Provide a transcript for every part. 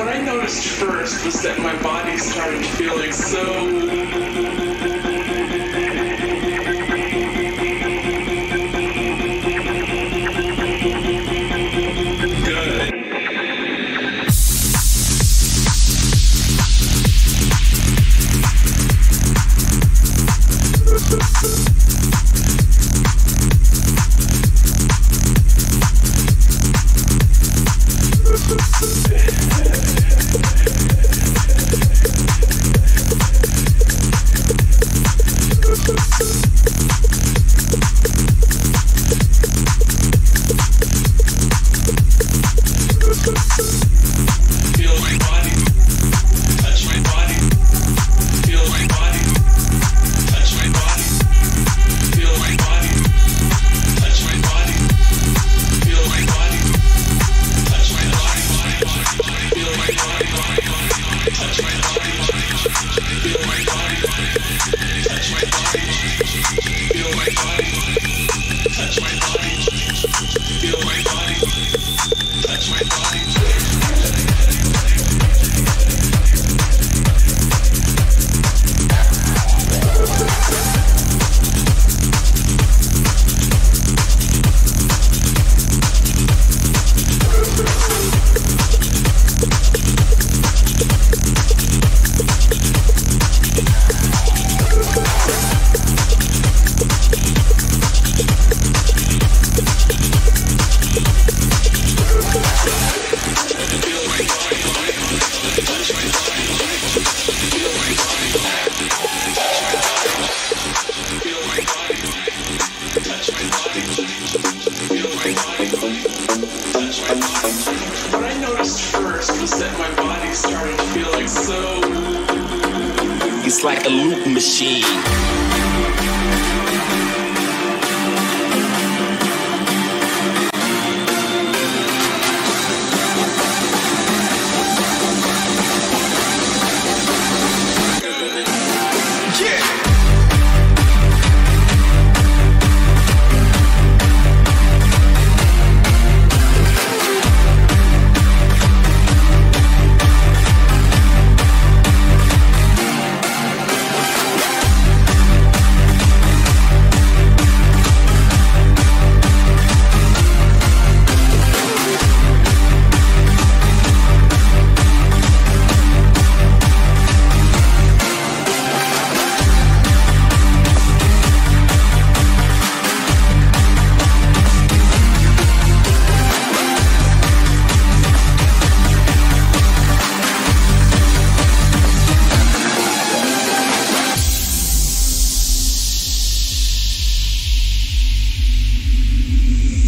What I noticed first was that my body started feeling It's like a loop machine.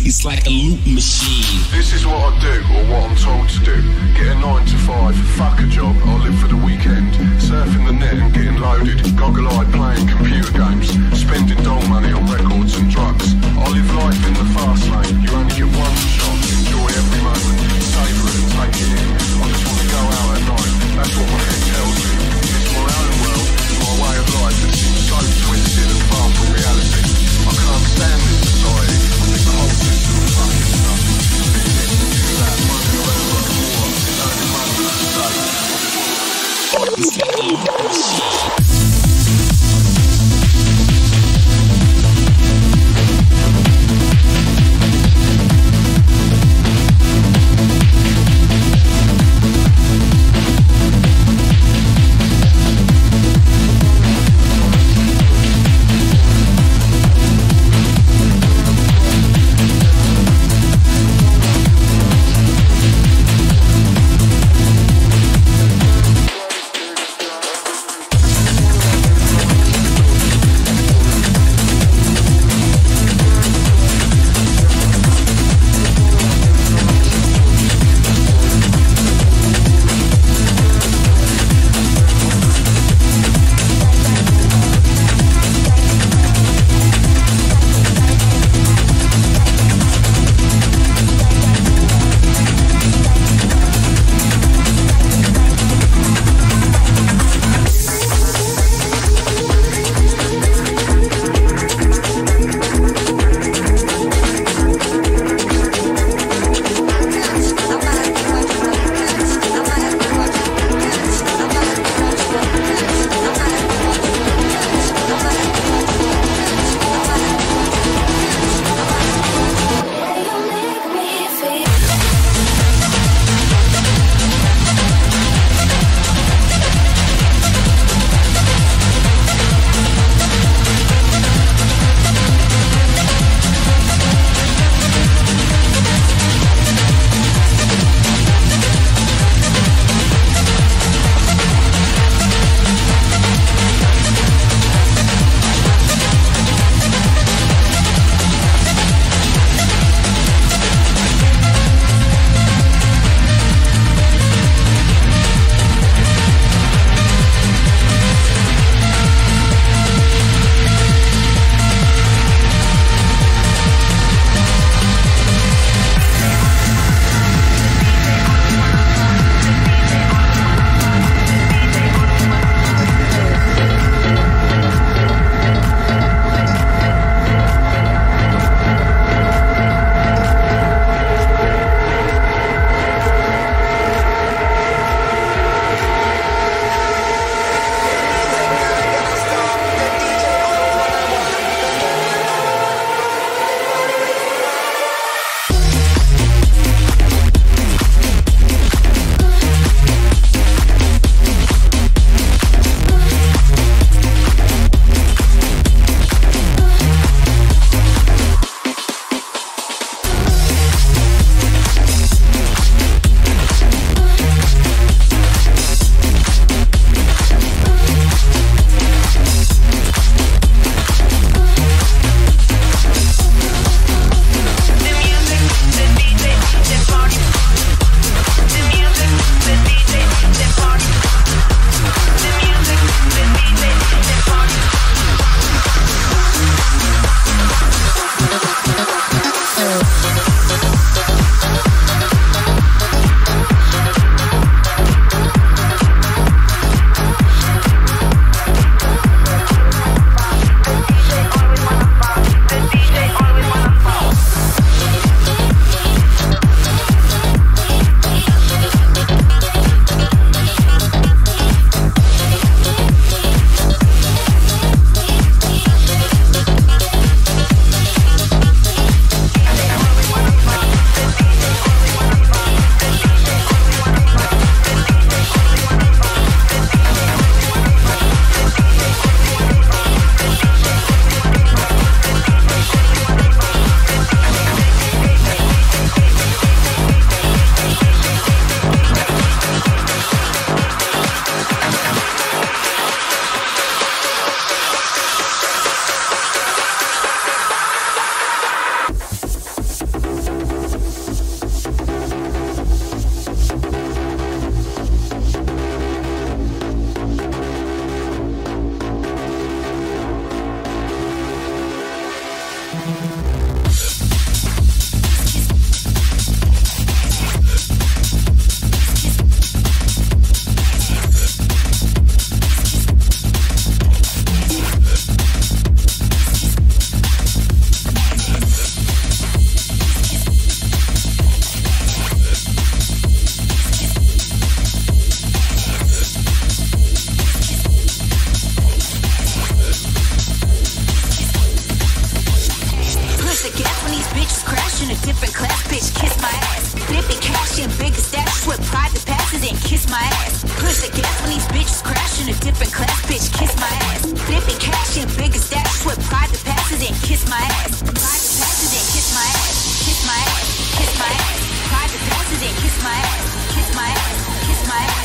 It's like a loop machine. This is what I do, or what I'm told to do. Get a 9 to 5, fuck a job, I'll live for the weekend. Surfing the net and getting loaded. Goggle-eyed playing computer games. Spending doll money on records and drugs. I live life in the fast lane. You only get one shot, enjoy every moment. Savour it and take it in. I just want to go out at night, that's what my head tells me. It's my own world, my way of life that seems so twisted and far from reality. I can't stand this society. It's like a loop machine. push the gas when these bitches crash in a different class, bitch, kiss my ass. Flipping cash in bigger stacks with private passes and kiss my ass. Private passes and kiss my ass, kiss my ass, kiss my ass. Private passes and kiss my ass, kiss my ass, kiss my ass.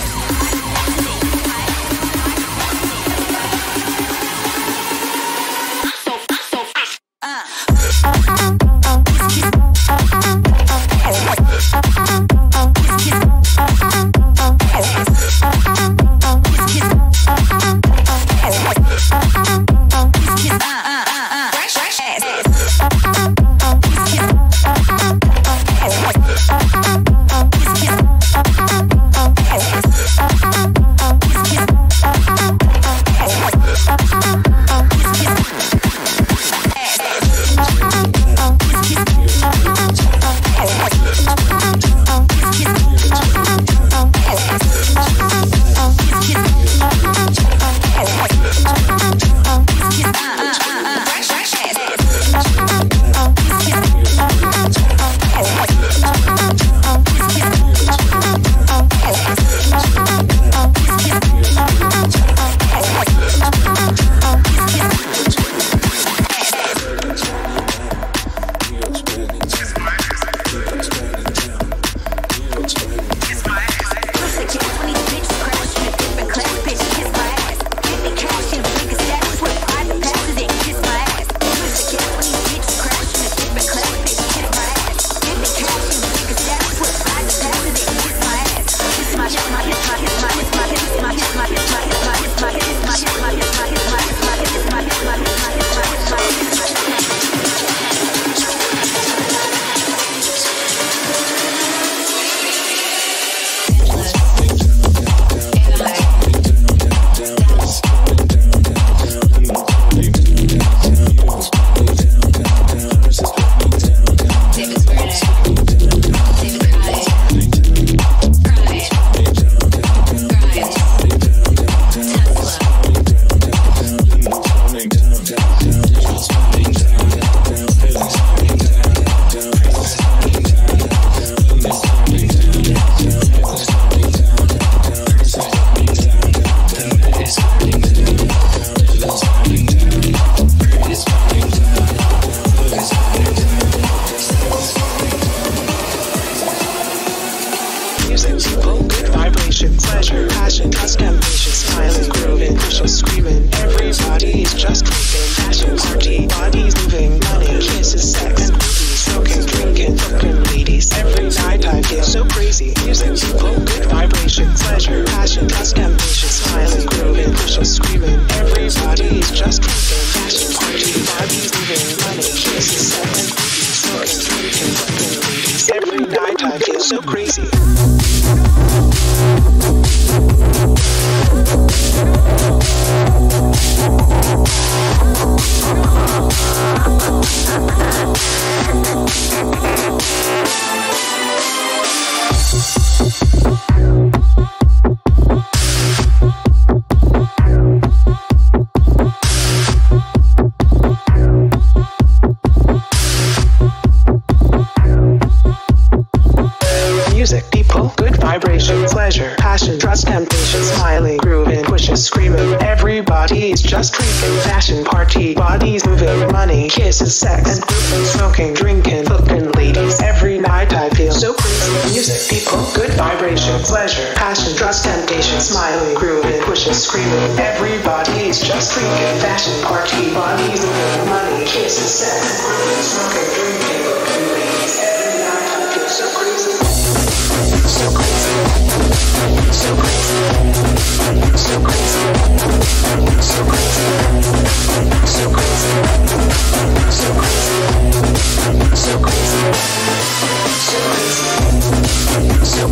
So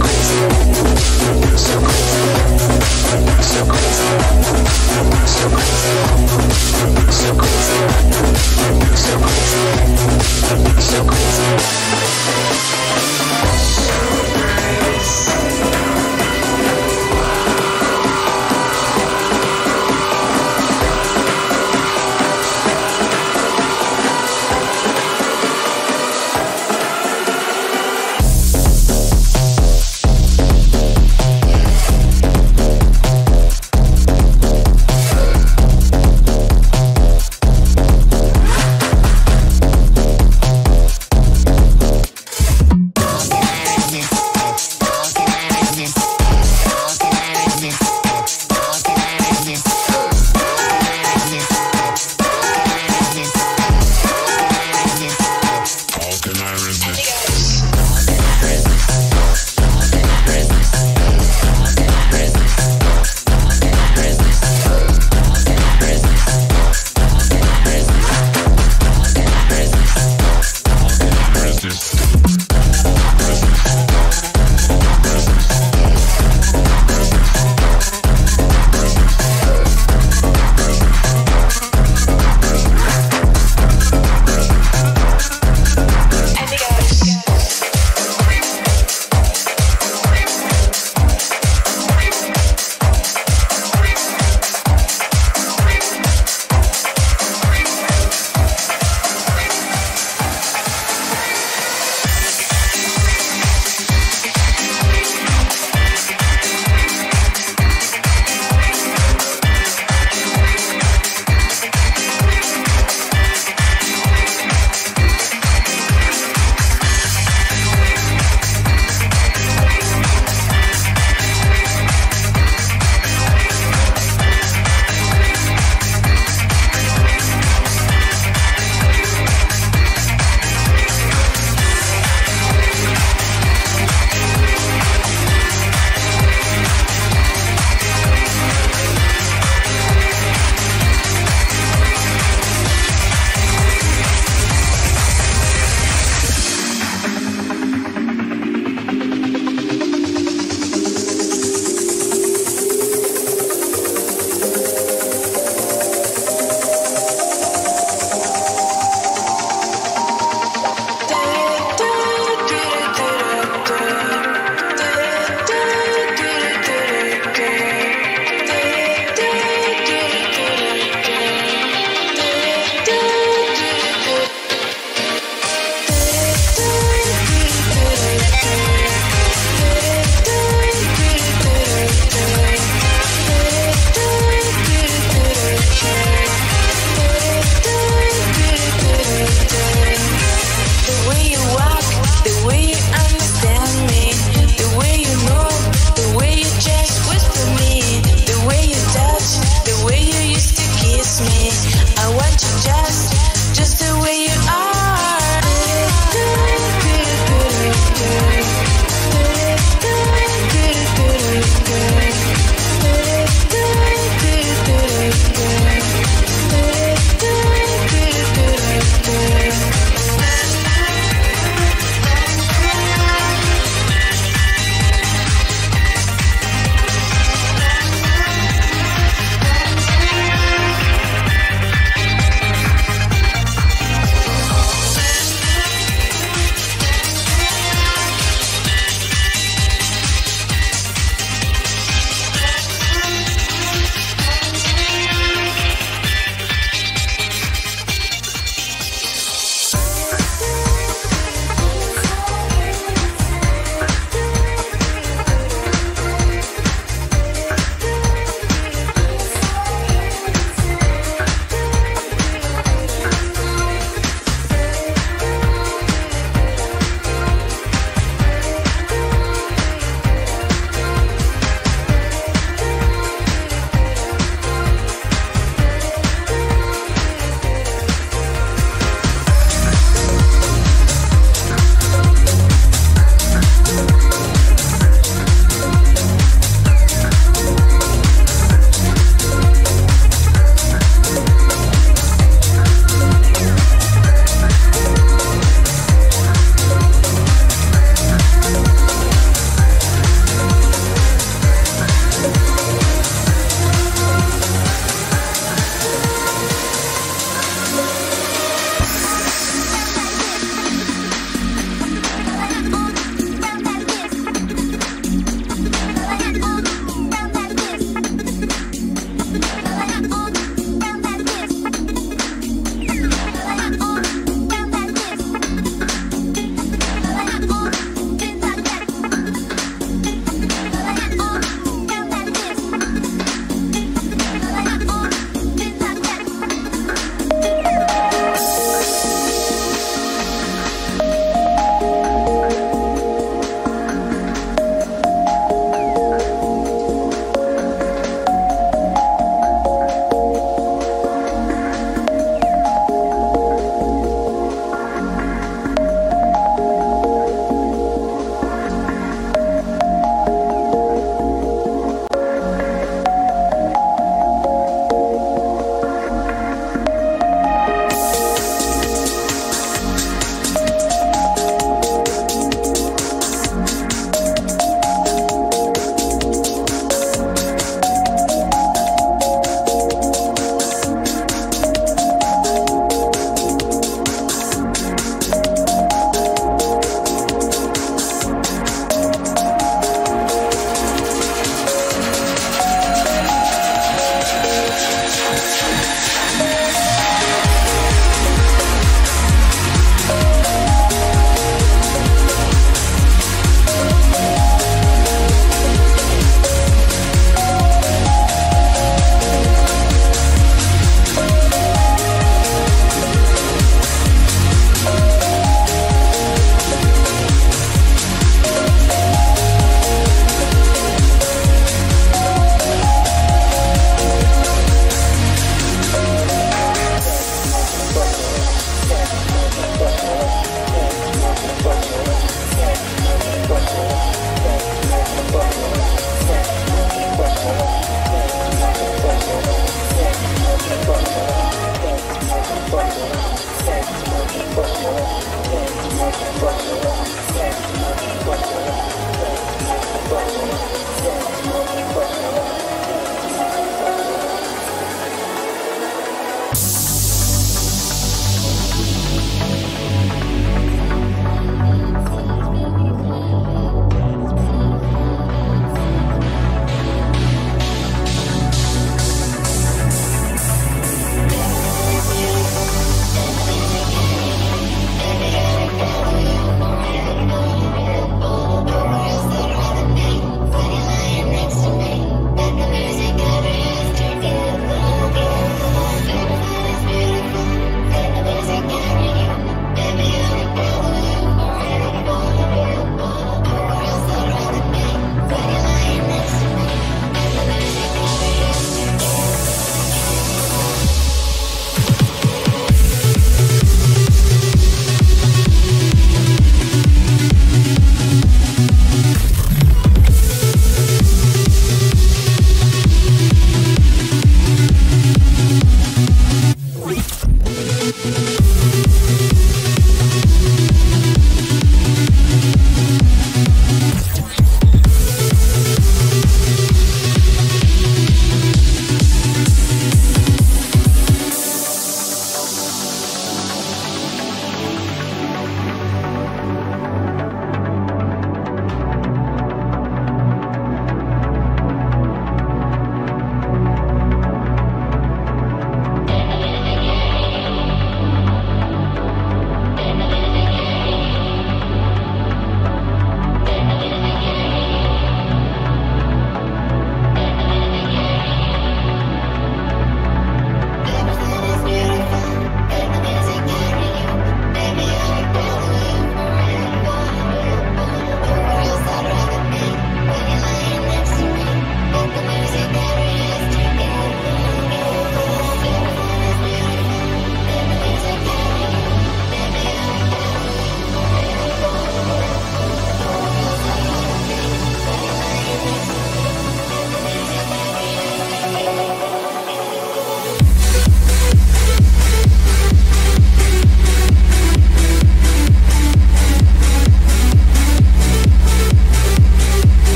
crazy.